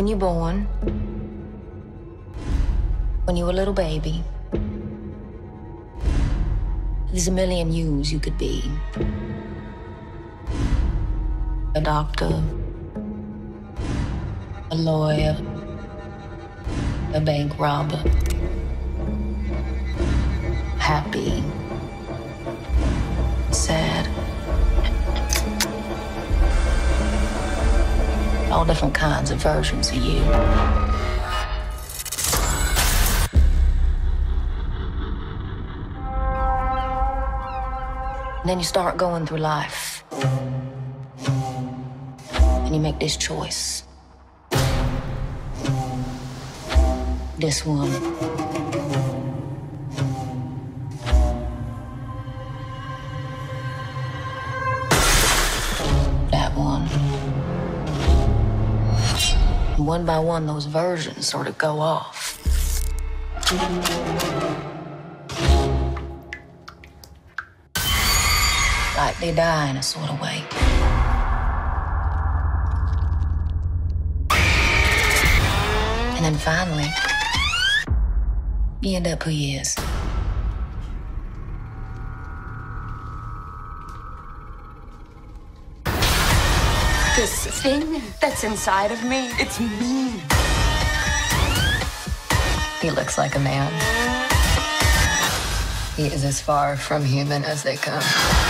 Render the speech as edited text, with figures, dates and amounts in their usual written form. When you're born, when you're a little baby, there's a million yous you could be. A doctor, a lawyer, a bank robber, happy, sad, all different kinds of versions of you. And then you start going through life, and you make this choice. This one. That one. And one by one, those versions sort of go off. Like they die in a sort of way. And then finally, you end up who he is. This thing that's inside of me, it's me. He looks like a man. He is as far from human as they come.